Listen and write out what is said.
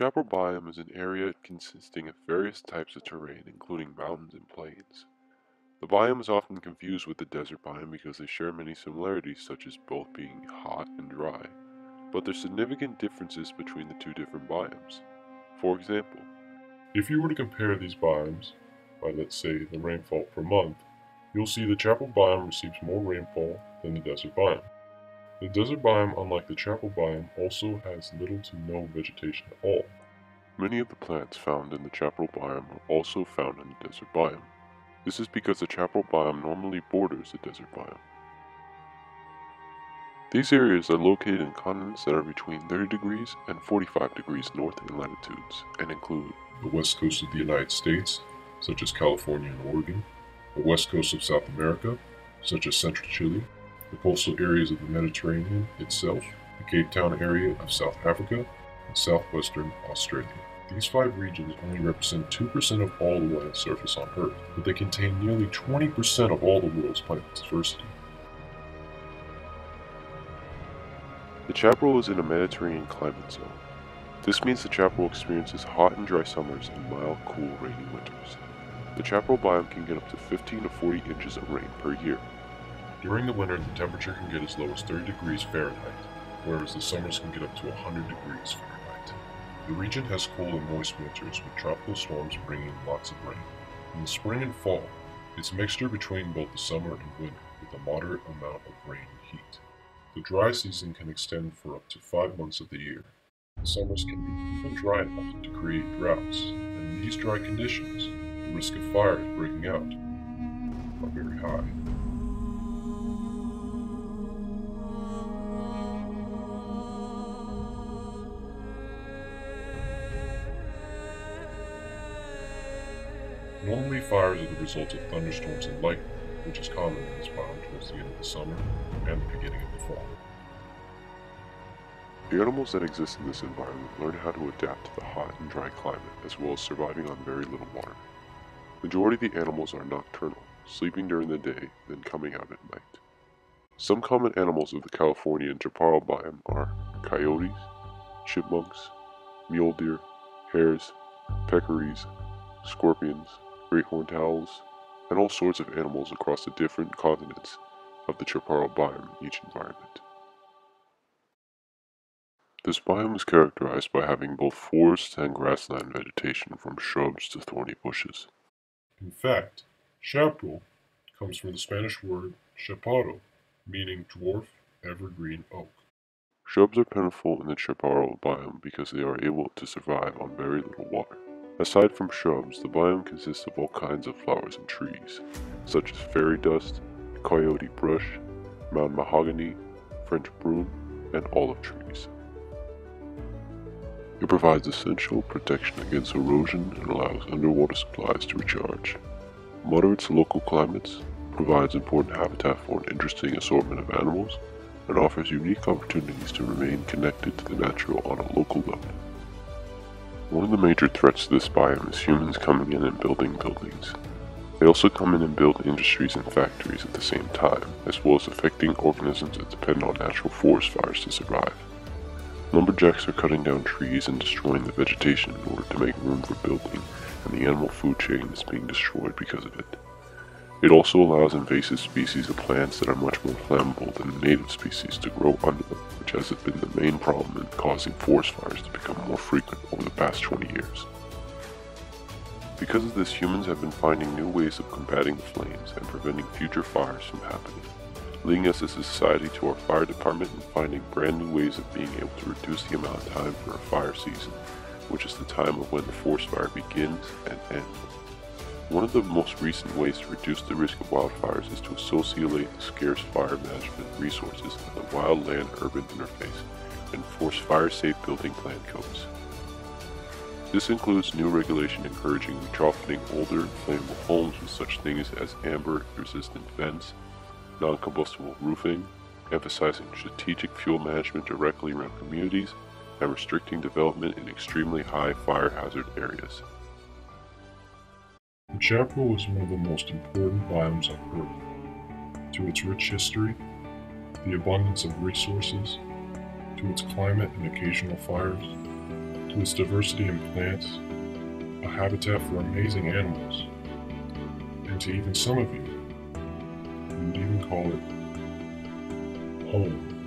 chaparral biome is an area consisting of various types of terrain, including mountains and plains. The biome is often confused with the desert biome because they share many similarities, such as both being hot and dry, but there's significant differences between the two different biomes. For example, if you were to compare these biomes by, let's say, the rainfall per month, you'll see the chaparral biome receives more rainfall than the desert biome. The desert biome, unlike the chaparral biome, also has little to no vegetation at all. Many of the plants found in the chaparral biome are also found in the desert biome. This is because the chaparral biome normally borders the desert biome. These areas are located in continents that are between 30 degrees and 45 degrees north in latitudes, and include the west coast of the United States, such as California and Oregon, the west coast of South America, such as central Chile, the coastal areas of the Mediterranean itself, the Cape Town area of South Africa, and southwestern Australia. These five regions only represent 2% of all the land surface on Earth, but they contain nearly 20% of all the world's plant diversity. The chaparral is in a Mediterranean climate zone. This means the chaparral experiences hot and dry summers and mild, cool, rainy winters. The chaparral biome can get up to 15 to 40 inches of rain per year. During the winter, the temperature can get as low as 30 degrees Fahrenheit, whereas the summers can get up to 100 degrees Fahrenheit. The region has cool and moist winters, with tropical storms bringing lots of rain. In the spring and fall, it's a mixture between both the summer and winter, with a moderate amount of rain and heat. The dry season can extend for up to 5 months of the year. The summers can be even dry enough to create droughts, and in these dry conditions, the risk of fires breaking out are very high. Normally, fires are the result of thunderstorms and lightning, which is common in this biome towards the end of the summer and the beginning of the fall. The animals that exist in this environment learn how to adapt to the hot and dry climate, as well as surviving on very little water. The majority of the animals are nocturnal, sleeping during the day, then coming out at night. Some common animals of the California and Chaparral biome are coyotes, chipmunks, mule deer, hares, peccaries, scorpions, great horned owls, and all sorts of animals across the different continents of the chaparral biome in each environment. This biome is characterized by having both forest and grassland vegetation, from shrubs to thorny bushes. In fact, chaparral comes from the Spanish word chaparro, meaning dwarf evergreen oak. Shrubs are plentiful in the chaparral biome because they are able to survive on very little water. Aside from shrubs, the biome consists of all kinds of flowers and trees, such as fairy dust, coyote brush, mountain mahogany, French broom, and olive trees. It provides essential protection against erosion and allows underwater supplies to recharge. Moderate to local climates, provides important habitat for an interesting assortment of animals, and offers unique opportunities to remain connected to the natural on a local level. One of the major threats to this biome is humans coming in and building buildings. They also come in and build industries and factories at the same time, as well as affecting organisms that depend on natural forest fires to survive. Lumberjacks are cutting down trees and destroying the vegetation in order to make room for building, and the animal food chain is being destroyed because of it. It also allows invasive species of plants that are much more flammable than the native species to grow under them, which has been the main problem in causing forest fires to become more frequent over the past 20 years. Because of this, humans have been finding new ways of combating the flames and preventing future fires from happening, leading us as a society to our fire department and finding brand new ways of being able to reduce the amount of time for a fire season, which is the time of when the forest fire begins and ends. One of the most recent ways to reduce the risk of wildfires is to associate the scarce fire management resources and the wildland-urban interface and enforce fire-safe building plan codes. This includes new regulation encouraging retrofitting older, flammable homes with such things as amber-resistant vents, non-combustible roofing, emphasizing strategic fuel management directly around communities, and restricting development in extremely high fire hazard areas. The chaparral is one of the most important biomes on Earth, to its rich history, the abundance of resources, to its climate and occasional fires, to its diversity in plants, a habitat for amazing animals, and to even some of you, you would even call it home.